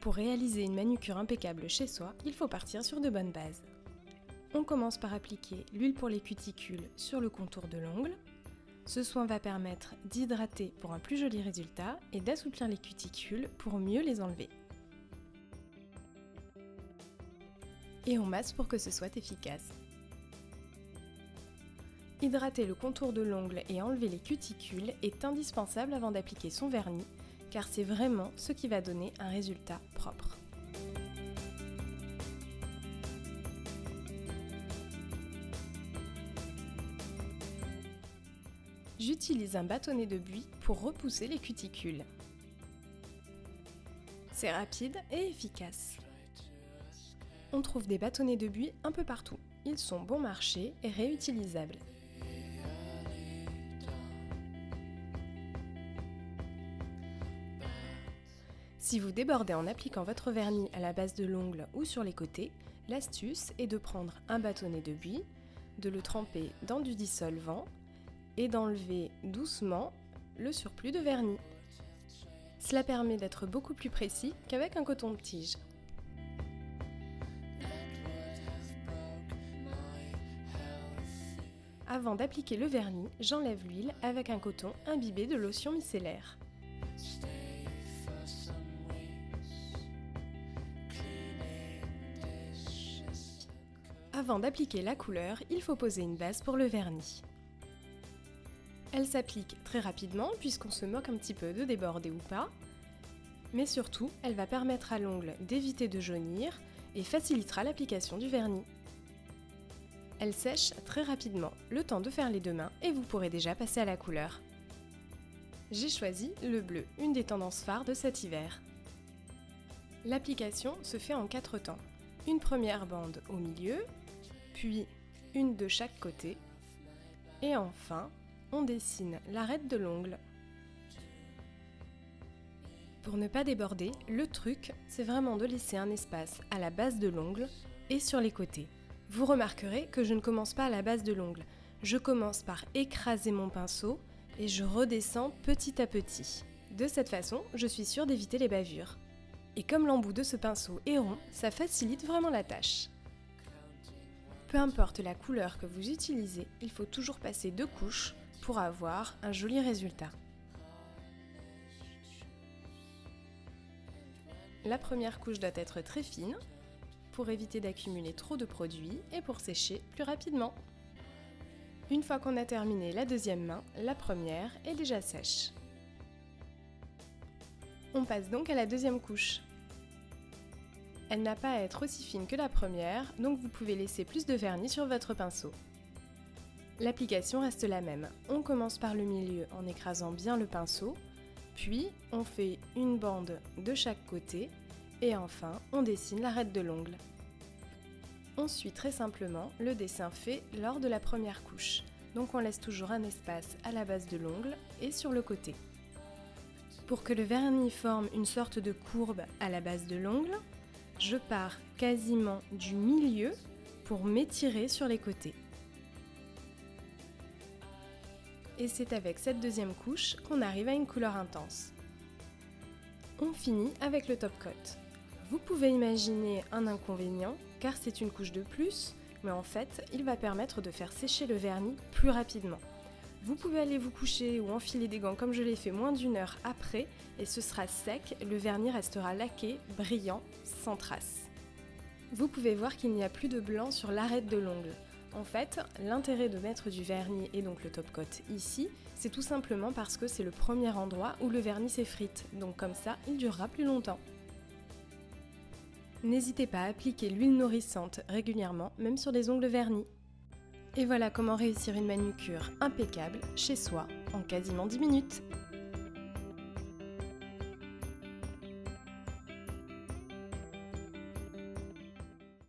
Pour réaliser une manucure impeccable chez soi, il faut partir sur de bonnes bases. On commence par appliquer l'huile pour les cuticules sur le contour de l'ongle. Ce soin va permettre d'hydrater pour un plus joli résultat et d'assouplir les cuticules pour mieux les enlever. Et on masse pour que ce soit efficace. Hydrater le contour de l'ongle et enlever les cuticules est indispensable avant d'appliquer son vernis, car c'est vraiment ce qui va donner un résultat propre. J'utilise un bâtonnet de buis pour repousser les cuticules. C'est rapide et efficace. On trouve des bâtonnets de buis un peu partout. Ils sont bon marché et réutilisables. Si vous débordez en appliquant votre vernis à la base de l'ongle ou sur les côtés, l'astuce est de prendre un bâtonnet de buis, de le tremper dans du dissolvant et d'enlever doucement le surplus de vernis. Cela permet d'être beaucoup plus précis qu'avec un coton-tige. Avant d'appliquer le vernis, j'enlève l'huile avec un coton imbibé de lotion micellaire. Avant d'appliquer la couleur, il faut poser une base pour le vernis. Elle s'applique très rapidement puisqu'on se moque un petit peu de déborder ou pas, mais surtout, elle va permettre à l'ongle d'éviter de jaunir et facilitera l'application du vernis. Elle sèche très rapidement, le temps de faire les deux mains et vous pourrez déjà passer à la couleur. J'ai choisi le bleu, une des tendances phares de cet hiver. L'application se fait en 4 temps. Une première bande au milieu, puis une de chaque côté, et enfin, on dessine l'arête de l'ongle. Pour ne pas déborder, le truc, c'est vraiment de laisser un espace à la base de l'ongle et sur les côtés. Vous remarquerez que je ne commence pas à la base de l'ongle, je commence par écraser mon pinceau et je redescends petit à petit. De cette façon, je suis sûre d'éviter les bavures. Et comme l'embout de ce pinceau est rond, ça facilite vraiment la tâche. Peu importe la couleur que vous utilisez, il faut toujours passer 2 couches pour avoir un joli résultat. La première couche doit être très fine, pour éviter d'accumuler trop de produits et pour sécher plus rapidement. Une fois qu'on a terminé la deuxième main, la première est déjà sèche. On passe donc à la deuxième couche. Elle n'a pas à être aussi fine que la première, donc vous pouvez laisser plus de vernis sur votre pinceau. L'application reste la même. On commence par le milieu en écrasant bien le pinceau, puis on fait une bande de chaque côté. Et enfin, on dessine l'arête de l'ongle. On suit très simplement le dessin fait lors de la première couche. Donc on laisse toujours un espace à la base de l'ongle et sur le côté. Pour que le vernis forme une sorte de courbe à la base de l'ongle, je pars quasiment du milieu pour m'étirer sur les côtés. Et c'est avec cette deuxième couche qu'on arrive à une couleur intense. On finit avec le top coat. Vous pouvez imaginer un inconvénient, car c'est une couche de plus, mais en fait, il va permettre de faire sécher le vernis plus rapidement. Vous pouvez aller vous coucher ou enfiler des gants comme je l'ai fait moins d'1 heure après, et ce sera sec, le vernis restera laqué, brillant, sans trace. Vous pouvez voir qu'il n'y a plus de blanc sur l'arête de l'ongle. En fait, l'intérêt de mettre du vernis et donc le top coat ici, c'est tout simplement parce que c'est le premier endroit où le vernis s'effrite, donc comme ça, il durera plus longtemps. N'hésitez pas à appliquer l'huile nourrissante régulièrement, même sur des ongles vernis. Et voilà comment réussir une manucure impeccable chez soi en quasiment 10 minutes.